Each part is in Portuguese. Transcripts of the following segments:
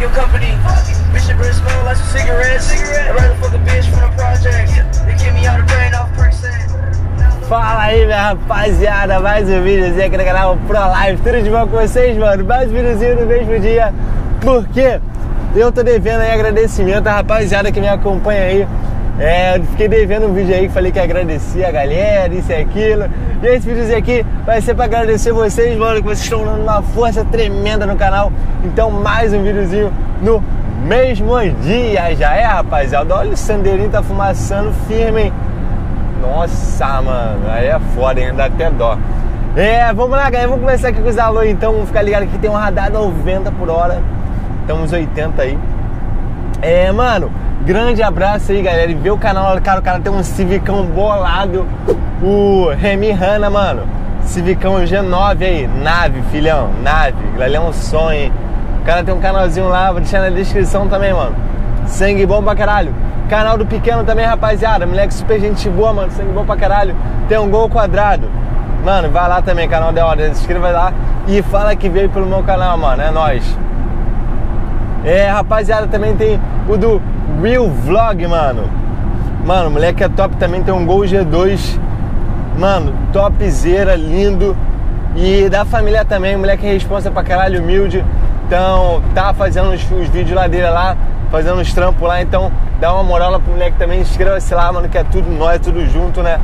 with your company. Bitch, your breath smell like some cigarettes. I'd rather fuck a bitch from the project. They give me all the brain off percent. Fala aí, minha rapaziada, mais um vídeozinho aqui no canal Pro Live. Tudo de bom com vocês, mano? Mais um vídeozinho no mesmo dia. Por quê? Eu tô devendo aí agradecimento à rapaziada que me acompanha aí. Eu fiquei devendo um vídeo aí que falei que agradecia a galera, isso e aquilo. E esse vídeozinho aqui vai ser pra agradecer vocês, mano, que vocês estão dando uma força tremenda no canal. Então, mais um videozinho no mesmo dia. Já é, rapaziada? Olha o Sandeirinho, tá fumaçando firme, hein? Nossa, mano, aí é foda, hein? Dá até dó. Vamos lá, galera, vamos começar aqui com os alô, então. Vamos ficar ligado que tem um radar 90 por hora. Estamos 80 aí. Mano, grande abraço aí, galera. E vê o canal, cara, o cara tem um civicão bolado. O Remy Hanna, mano. Civicão G9 aí. Nave, filhão, nave. Galera, é um sonho, hein? O cara tem um canalzinho lá, vou deixar na descrição também, mano. Sangue bom pra caralho. Canal do Pequeno também, rapaziada. Moleque super gente boa, mano. Sangue bom pra caralho. Tem um gol quadrado. Mano, vai lá também, canal da hora. Se inscreva lá e fala que veio pelo meu canal, mano. É nóis. Rapaziada, também tem o do Real Vlog, mano. Mano, moleque é top também. Tem um gol G2. Mano, topzera, lindo. E da família também. Moleque é responsa pra caralho, humilde. Então, tá fazendo os vídeos lá dele lá. Fazendo uns trampos lá, então dá uma moral lá pro moleque também, inscreva-se lá, mano, que é tudo nós, tudo junto, né?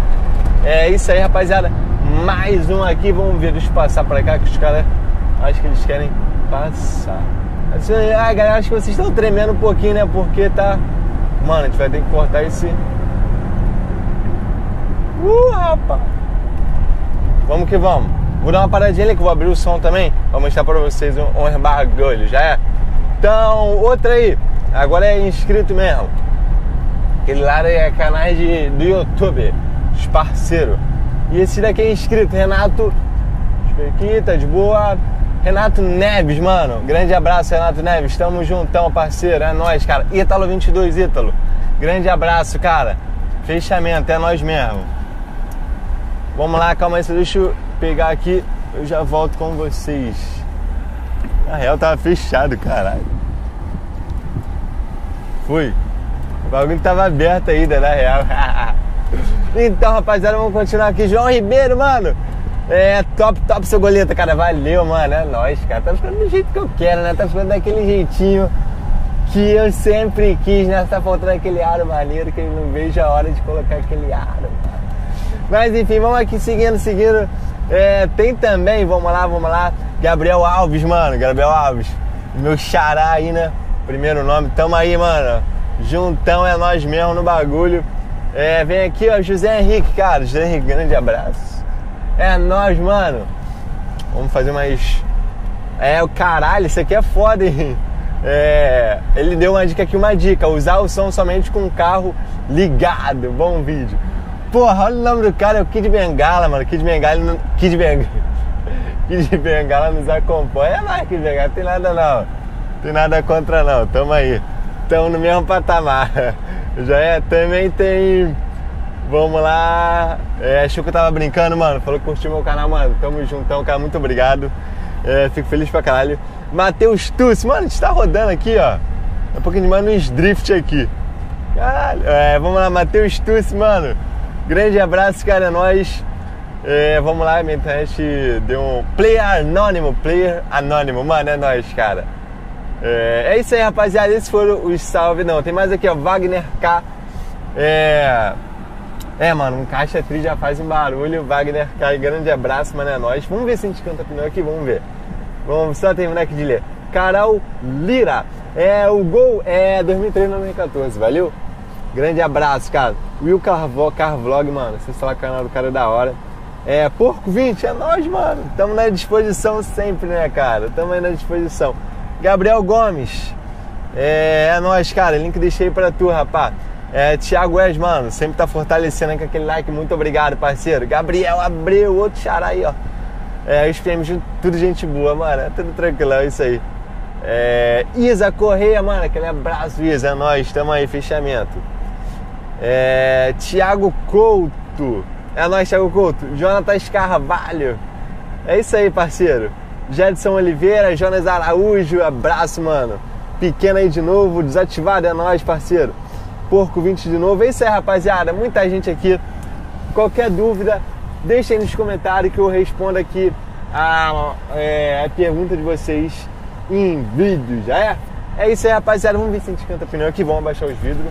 É isso aí, rapaziada, mais um aqui, vamos ver, deixa eu passar pra cá, que os caras, acho que eles querem passar. Ah, galera, acho que vocês estão tremendo um pouquinho, né? Porque tá... Mano, a gente vai ter que cortar esse... rapaz! Vamos que vamos. Vou dar uma paradinha ali que eu vou abrir o som também, vou mostrar pra vocês um bagulho, já é? Então, outra aí. Agora é inscrito mesmo. Aquele lá é canais do YouTube, os parceiros. E esse daqui é inscrito, Renato. Deixa eu ver aqui, tá de boa. Renato Neves, mano. Grande abraço, Renato Neves. Tamo juntão, parceiro. É nóis, cara. Ítalo 22, Ítalo. Grande abraço, cara. Fechamento, é nóis mesmo. Vamos lá, calma aí, deixa eu pegar aqui. Eu já volto com vocês. Na real, tava fechado, caralho. Fui. O bagulho tava aberto ainda, na real. Então, rapaziada, vamos continuar aqui. João Ribeiro, mano. Top, top seu goleta, cara. Valeu, mano. É nóis, cara. Tá ficando do jeito que eu quero, né? Tá ficando daquele jeitinho que eu sempre quis, né? Tá faltando aquele aro maneiro que eu não vejo a hora de colocar aquele aro, mano. Mas, enfim, vamos aqui seguindo. Tem também, vamos lá. Gabriel Alves, mano. Gabriel Alves. Meu xará aí, né? Primeiro nome, tamo aí, mano. Juntão é nós mesmo no bagulho. Vem aqui, ó, José Henrique, cara. José Henrique, grande abraço. É nós, mano. Vamos fazer mais. O caralho, isso aqui é foda, hein? Ele deu uma dica aqui, usar o som somente com o carro ligado. Bom vídeo. Porra, olha o nome do cara, é o Kid Bengala, mano. Kid Bengala nos acompanha. É lá, Kid Bengala, não tem nada não. Tem nada contra não, tamo aí. Tamo no mesmo patamar. Já é, também tem. Vamos lá. Achou que eu tava brincando, mano. Falou que curtiu meu canal, mano. Tamo juntão, cara. Muito obrigado. Fico feliz pra caralho. Matheus Tucci, mano, a gente tá rodando aqui, ó. Um pouquinho mais nos drift aqui. Caralho. Vamos lá, Matheus Tucci, mano. Grande abraço, cara, é nóis. Vamos lá, minha internet deu um. Player anônimo, mano, é nóis, cara. É isso aí, rapaziada. Esses foram os salve. Não, tem mais aqui, ó. Wagner K. Mano, um caixa tri já faz um barulho. Wagner K, grande abraço, mano. É nóis. Vamos ver se a gente canta pneu aqui. Vamos ver. Vamos só terminar aqui de ler. Carol Lira. O gol é 2003, 2014. Valeu? Grande abraço, cara. Will Carvlog, mano. Você lá o canal do cara da hora. Porco 20, é nóis, mano. Tamo na disposição sempre, né, cara? Tamo aí na disposição. Gabriel Gomes, é nóis, cara, link deixei pra tu, rapá. Thiago Wes, mano, sempre tá fortalecendo aí com aquele like, muito obrigado, parceiro. Gabriel Abreu, outro xará aí, ó. Os PMs, tudo gente boa, mano, tudo tranquilão, isso aí. Isa Correia, mano, aquele abraço, Isa, é nóis, tamo aí, fechamento. Thiago Couto, é nóis, Thiago Couto. Jonathan Carvalho, é isso aí, parceiro. Jedson Oliveira, Jonas Araújo, abraço, mano. Pequeno aí de novo, desativado, é nóis, parceiro. Porco 20 de novo. É isso aí, rapaziada. Muita gente aqui. Qualquer dúvida, deixa aí nos comentários que eu respondo aqui a pergunta de vocês em vídeo, já é? É isso aí, rapaziada. Vamos ver se a gente canta o pneu aqui. Vamos abaixar os vidros,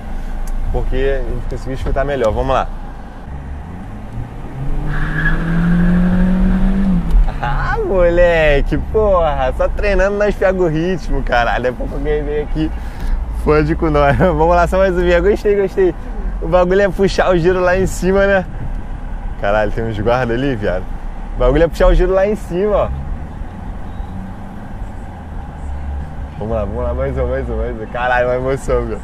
porque a gente conseguiu escutar melhor. Vamos lá. Ah, moleque, porra. Só treinando nós pega o ritmo, caralho. É pouco alguém vem aqui. Fode com nós. Vamos lá, só mais um vídeo. Gostei, gostei. O bagulho é puxar o giro lá em cima, né? Caralho, tem uns guardas ali, viado. O bagulho é puxar o giro lá em cima, ó. Vamos lá, mais um. Caralho, uma emoção, meu.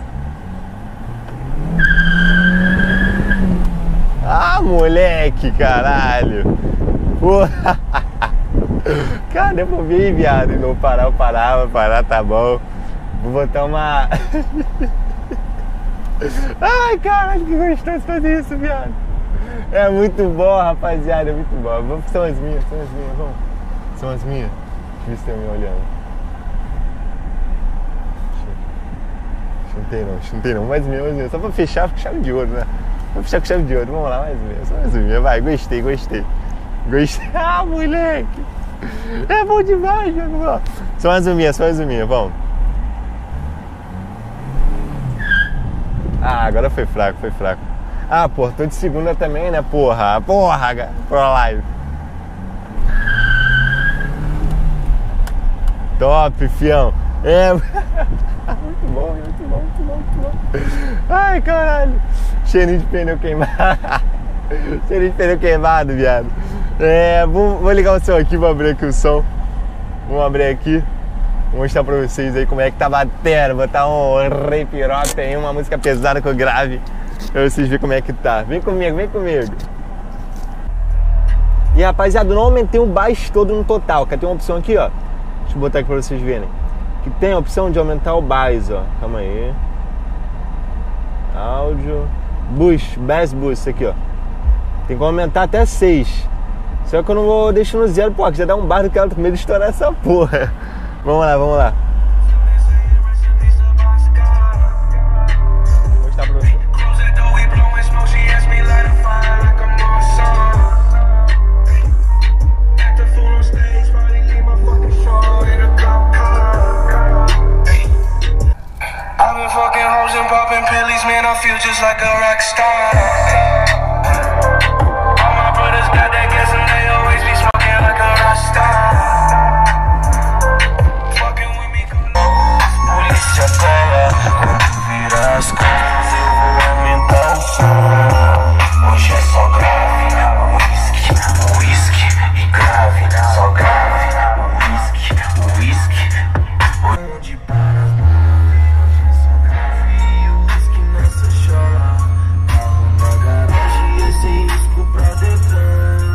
Ah, moleque, caralho. Porra. Cara, eu vou vir, viado. Não parar, eu parava, parar tá bom. Vou botar uma... Ai, caralho, que gostoso fazer isso, viado. É muito bom, rapaziada, é muito bom. Vamos, são as minhas, vamos. São as minhas. Deixa eu ver se tem alguém olhando. Chuntei não, mais um, só pra fechar com chave de ouro, né? Vou fechar com chave de ouro, vamos lá, mais um, vai, gostei. Ah, moleque! É bom demais, mano, vamos lá. Só mais um, vamos. Ah, agora foi fraco. Ah, porra, tô de segunda também, né, porra, pra live. Top, fião. É... Muito bom. Ai, caralho. Cheirinho de pneu queimado. Cheirinho de pneu queimado, viado. É, vou ligar o som aqui, vou abrir aqui o som. Vamos abrir aqui. Vou mostrar pra vocês aí como é que tá batendo. Botar um rei piroca aí, uma música pesada que eu grave. Pra vocês verem como é que tá. Vem comigo. E, rapaziada, eu não aumentei o baixo todo no total. Tem uma opção aqui, ó. Deixa eu botar aqui pra vocês verem. Que tem a opção de aumentar o bass, ó. Calma aí. Áudio. Bass boost aqui, ó. Tem como aumentar até 6. Só que eu não vou deixar no zero, pô. Que já dá um bar do cara com medo de estourar essa porra. Vamos lá. Vou mostrar pra você.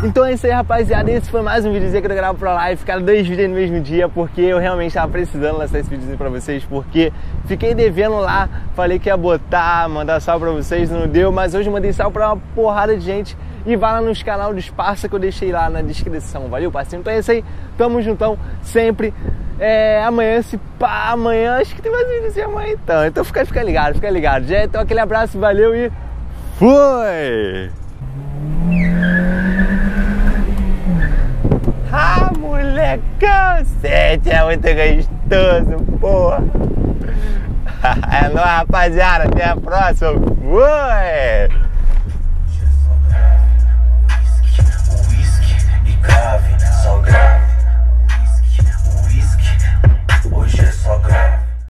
Então é isso aí, rapaziada, esse foi mais um videozinho que eu gravo pra live. Ficaram 2 vídeos no mesmo dia, porque eu realmente tava precisando lançar esse videozinho pra vocês, porque fiquei devendo lá, falei que ia botar, mandar salve pra vocês, não deu, mas hoje mandei salve pra uma porrada de gente. E vai lá nos canal do Esparsa que eu deixei lá na descrição, valeu, parceiro? Então é isso aí, tamo juntão, sempre. É, amanhã, se pá, amanhã, acho que tem mais um videozinho amanhã então. Então fica ligado. Já, então aquele abraço, valeu e fui! Ah, molecão, 7 é muito gostoso, porra. É nóis, rapaziada, até a próxima. Ué!